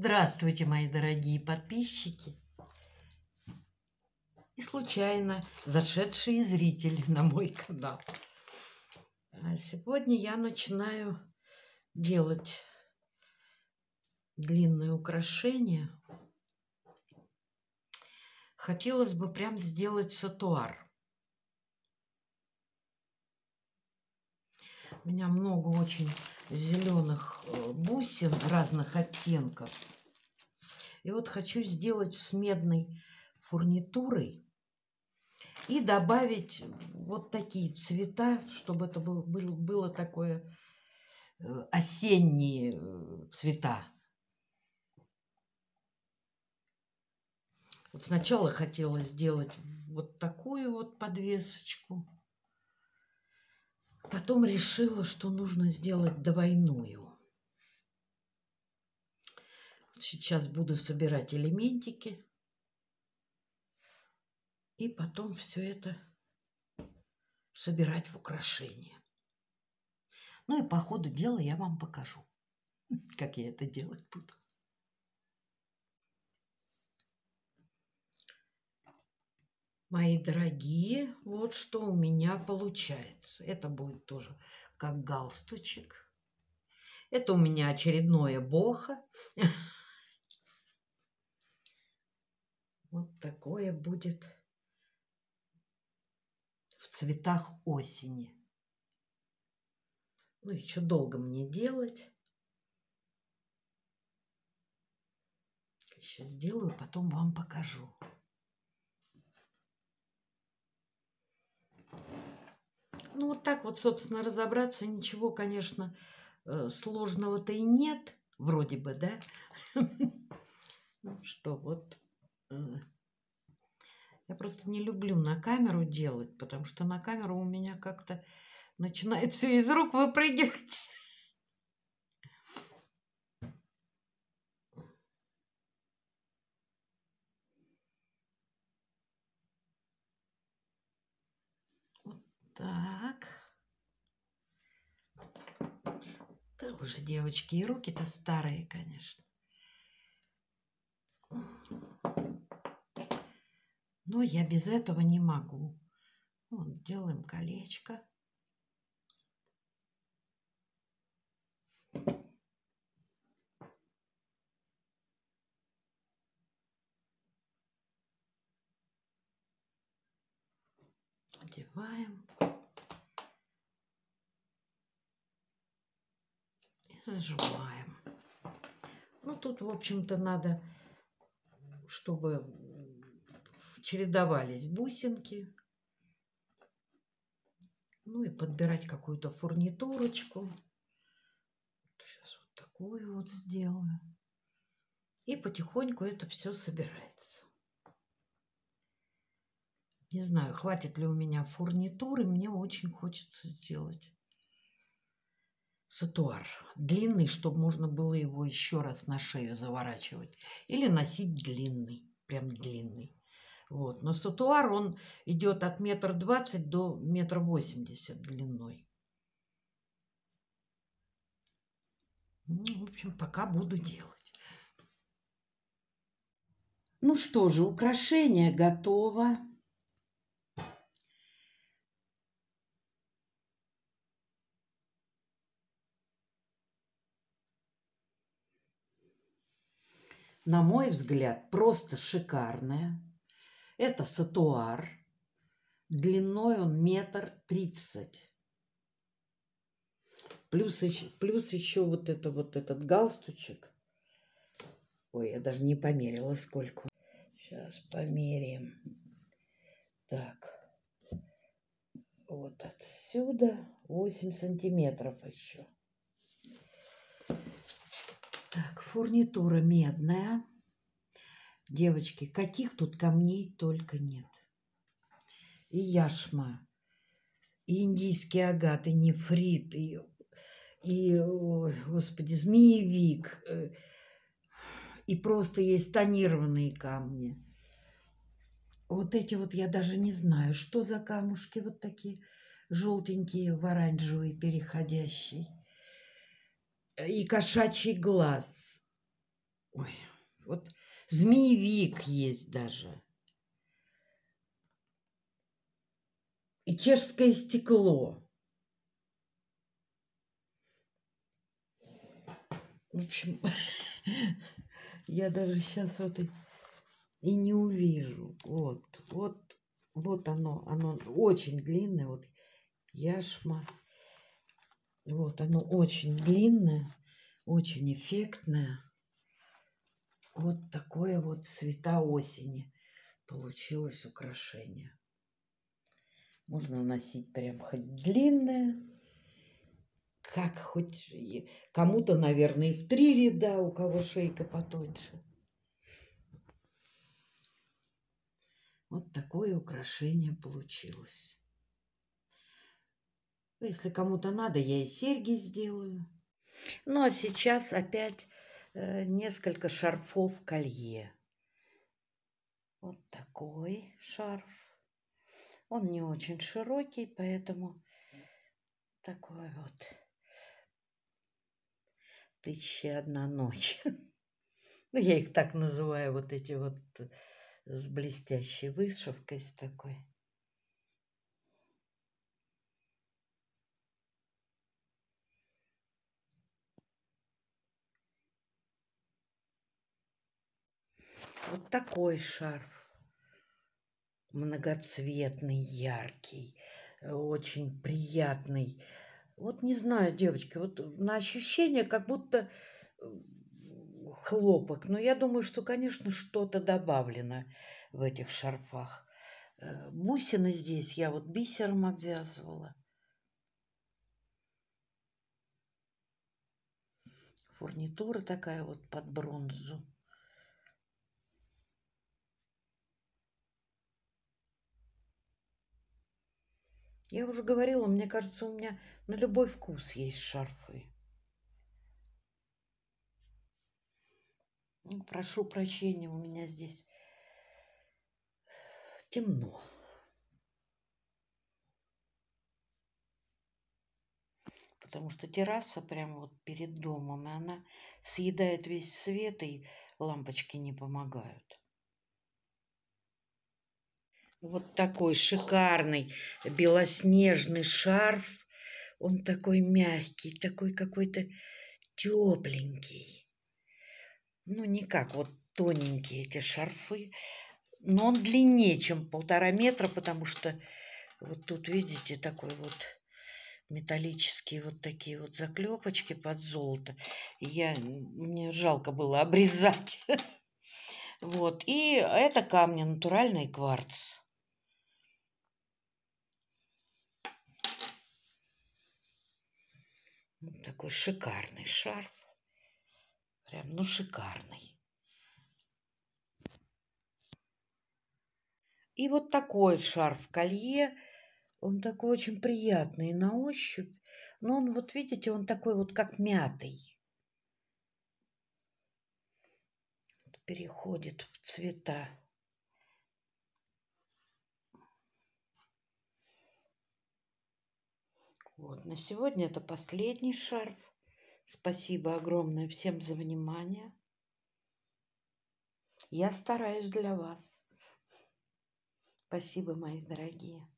Здравствуйте, мои дорогие подписчики и случайно зашедшие зрители на мой канал. Сегодня я начинаю делать длинные украшения. Хотелось бы прям сделать сотуар. У меня много очень зеленых бусин разных оттенков. И вот хочу сделать с медной фурнитурой и добавить вот такие цвета, чтобы это было такое осенние цвета. Вот сначала хотела сделать вот такую вот подвесочку. Потом решила, что нужно сделать двойную. Сейчас буду собирать элементики. И потом все это собирать в украшения. Ну и по ходу дела я вам покажу, как я это делать буду. Мои дорогие, вот что у меня получается. Это будет тоже как галстучек. Это у меня очередное бохо. Вот такое будет в цветах осени. Ну, еще долго мне делать. Еще сделаю, потом вам покажу. Ну, вот так вот, собственно, разобраться. Ничего, конечно, сложного-то и нет. Вроде бы, да? Ну, что вот. Я просто не люблю на камеру делать, потому что на камеру у меня как-то начинает все из рук выпрыгивать. Так. Да уже, девочки, и руки-то старые, конечно. Но я без этого не могу. Вот, делаем колечко. Одеваем. Зажимаем. Ну, тут, в общем-то, надо, чтобы чередовались бусинки. Ну, и подбирать какую-то фурнитурочку. Сейчас вот такую вот сделаю. И потихоньку это все собирается. Не знаю, хватит ли у меня фурнитуры. Мне очень хочется сделать сотуар длинный, чтобы можно было его еще раз на шею заворачивать или носить длинный, прям длинный. Вот. Но сотуар, он идет от 1,20 м до 1,80 м длиной. Ну, в общем, пока буду делать. Ну что же, украшение готово. На мой взгляд, просто шикарная. Это сотуар. Длиной он 1,30 м. Плюс еще вот этот галстучек. Ой, я даже не померила, сколько. Сейчас померяем. Так. Вот отсюда 8 сантиметров еще. Так, фурнитура медная. Девочки, каких тут камней только нет. И яшма, и индийский агат, и нефрит, и ой, господи, змеевик. И просто есть тонированные камни. Вот эти вот я даже не знаю, что за камушки вот такие желтенькие в оранжевый переходящий. И кошачий глаз, Ой, вот змеевик есть даже. И чешское стекло. В общем, я даже сейчас вот и не увижу. Вот оно очень длинное. Вот яшма. Вот оно очень длинное, очень эффектное. Вот такое вот цвета осени получилось украшение. Можно носить прям хоть длинное, как хоть кому-то, наверное, и в 3 ряда, у кого шейка потоньше. Вот такое украшение получилось. Если кому-то надо, я и серьги сделаю. Ну, а сейчас опять несколько шарфов колье. Вот такой шарф. Он не очень широкий, поэтому такой вот 1001 ночь. Ну, я их так называю, вот эти вот с блестящей вышивкой, с такой. Вот такой шарф, многоцветный, яркий, очень приятный. Вот не знаю, девочки, вот на ощущение как будто хлопок. Но я думаю, что, конечно, что-то добавлено в этих шарфах. Бусины здесь я вот бисером обвязывала. Фурнитура такая вот под бронзу. Я уже говорила, мне кажется, у меня на любой вкус есть шарфы. Прошу прощения, у меня здесь темно. Потому что терраса прямо вот перед домом, и она съедает весь свет, и лампочки не помогают. Вот такой шикарный белоснежный шарф. Он такой мягкий, такой какой-то тепленький. Ну, не как вот тоненькие эти шарфы. Но он длиннее, чем 1,5 метра, потому что вот тут, видите, такой вот металлические вот такие вот заклепочки под золото. Мне жалко было обрезать. Вот. И это камни, натуральный кварц. Вот такой шикарный шарф. Прям, ну, шикарный. И вот такой шарф-колье. Он такой очень приятный на ощупь. Но он, вот видите, он такой вот как мятый. Переходит в цвета. Вот, на сегодня это последний шарф. Спасибо огромное всем за внимание. Я стараюсь для вас. Спасибо, мои дорогие.